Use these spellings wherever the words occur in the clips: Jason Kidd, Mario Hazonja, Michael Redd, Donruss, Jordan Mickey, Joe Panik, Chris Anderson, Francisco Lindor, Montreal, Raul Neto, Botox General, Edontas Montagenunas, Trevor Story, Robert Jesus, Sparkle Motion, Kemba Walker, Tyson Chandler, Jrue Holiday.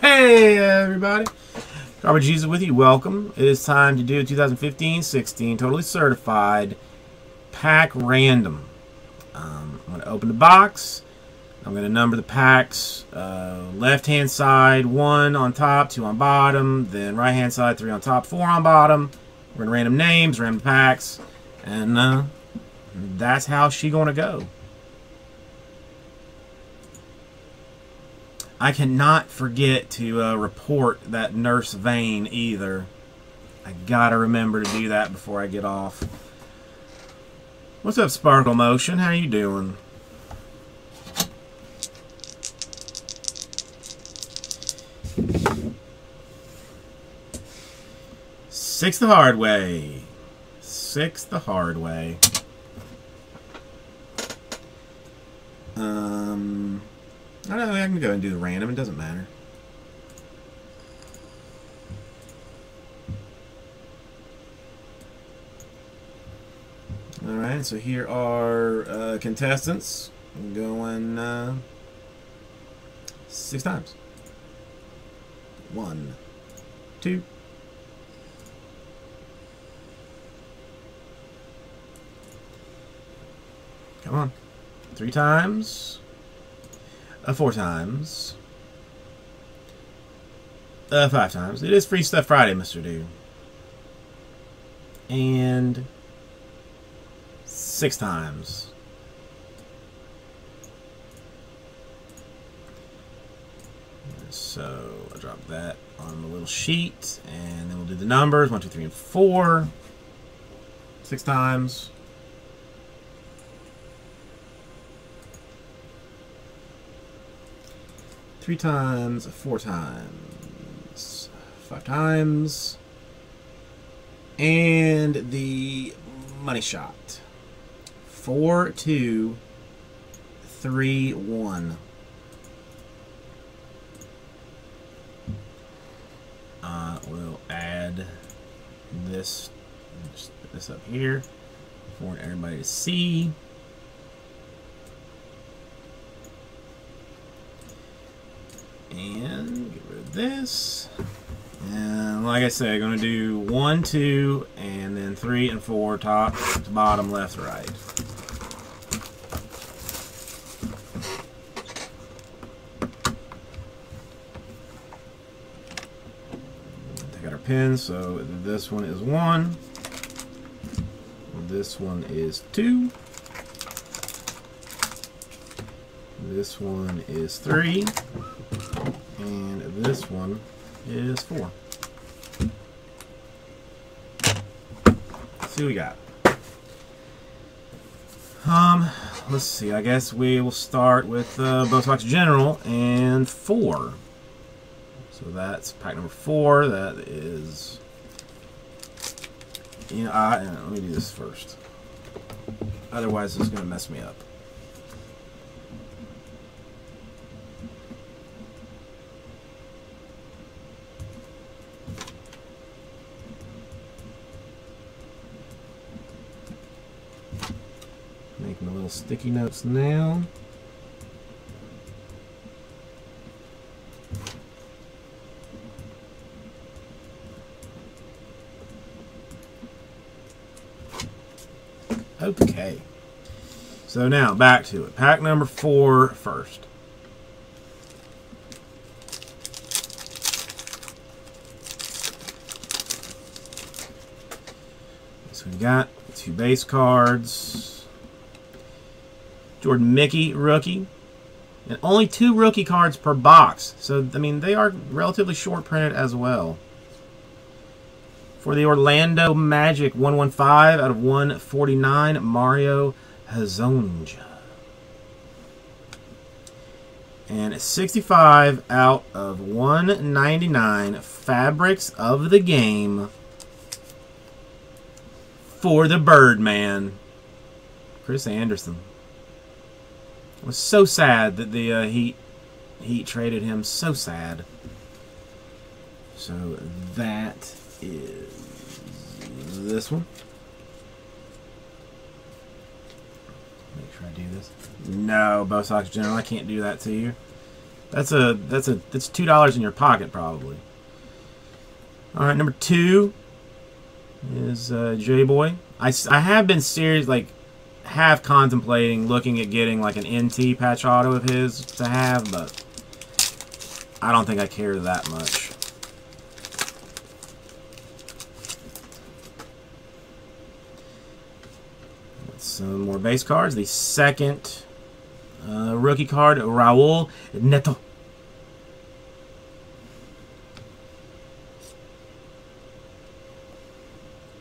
Hey everybody, Robert Jesus with you. Welcome. It is time to do 2015-16 Totally Certified Pack Random. I'm going to open the box. I'm going to number the packs. Left hand side, 1 on top, 2 on bottom. Then right hand side, 3 on top, 4 on bottom. We're going to random names, random packs. And that's how she going to go. I cannot forget to report that nurse vein either. I gotta remember to do that before I get off. What's up, Sparkle Motion? How you doing? Six the hard way. Six the hard way. I don't know, I can go and do the random, it doesn't matter. Alright, so here are contestants. I'm going 6 times. 1, 2. Come on. 3 times. 4 times. 5 times. It is Free Stuff Friday, Mr. Dude. And 6 times. So I dropped that on the little sheet. And then we'll do the numbers. 1, 2, 3, and 4. 6 times. 3 times, 4 times, 5 times, and the money shot. 4, 2, 3, 1. We'll add this, just put this up here for everybody to see. And get rid of this. And like I said, I'm going to do 1, 2, and then 3 and 4, top to bottom, left, right. Take out our pins. So this one is 1. This one is 2. This one is 3. And this one is 4. Let's see what we got. Let's see. I guess we will start with Botox General and 4. So that's pack number 4. That is. You know, let me do this first. Otherwise, it's going to mess me up. Making a little sticky notes now. Okay. So now back to it. Pack number 4 first. So we got 2 base cards. Jordan Mickey, rookie. And only 2 rookie cards per box. So, I mean, they are relatively short printed as well. For the Orlando Magic, 115 out of 149, Mario Hazonja. And 65 out of 199, Fabrics of the Game for the Birdman, Chris Anderson. It was so sad that the Heat traded him. So sad. So that is this one. Make sure I do this. No, Botox General, I can't do that to you. That's $2 in your pocket probably. All right, number 2 is J-Boy. I have been serious, like half contemplating looking at getting like an NT patch auto of his to have, but I don't think I care that much. Some more base cards. The second rookie card, Raul Neto.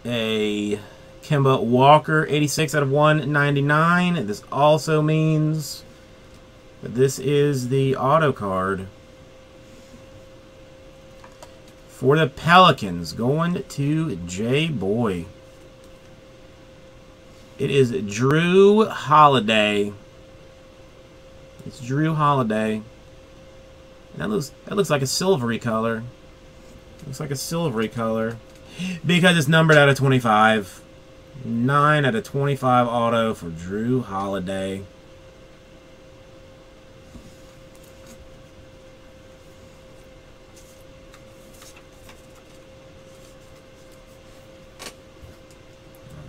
A Kemba Walker, 86/199. This also means that this is the auto card for the Pelicans, going to J-Boy. It is Jrue Holiday. It's Jrue Holiday. That looks like a silvery color. Looks like a silvery color because it's numbered out of 25. 9/25 auto for Jrue Holiday.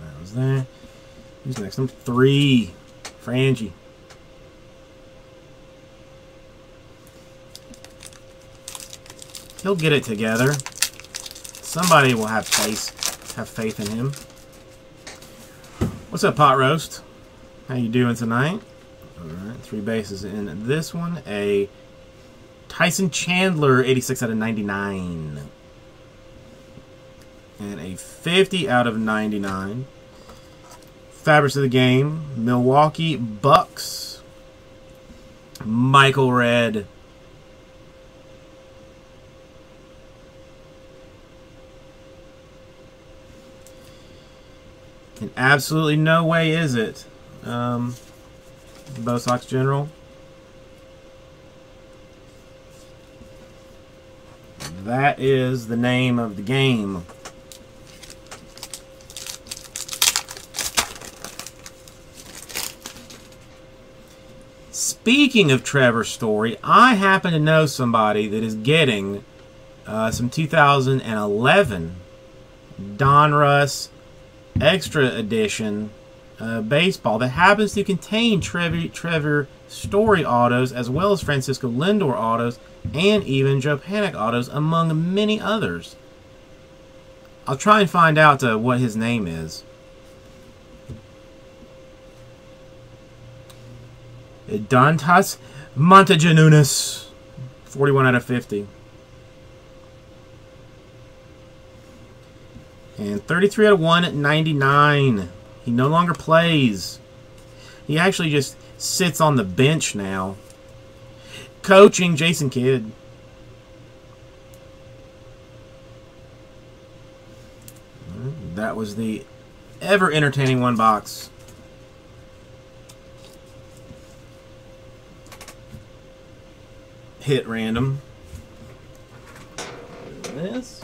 That was there. Who's next? Number 3, Frangie. He'll get it together. Somebody will have faith in him. What's up, Pot Roast? How you doing tonight? All right, 3 bases in this one. A Tyson Chandler, 86/99, and a 50/99. Favorites of the game, Milwaukee Bucks, Michael Redd. In absolutely no way is it Botox General. That is the name of the game. Speaking of Trevor Story, I happen to know somebody that is getting some 2011 Donruss Extra Edition baseball that happens to contain Trevor Story autos as well as Francisco Lindor autos and even Joe Panik autos, among many others. I'll try and find out what his name is. Edontas Montagenunas, 41/50. And 33/199. He no longer plays. He actually just sits on the bench now, coaching Jason Kidd. That was the ever entertaining one box. Hit random. This.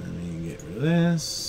Let me get rid of this.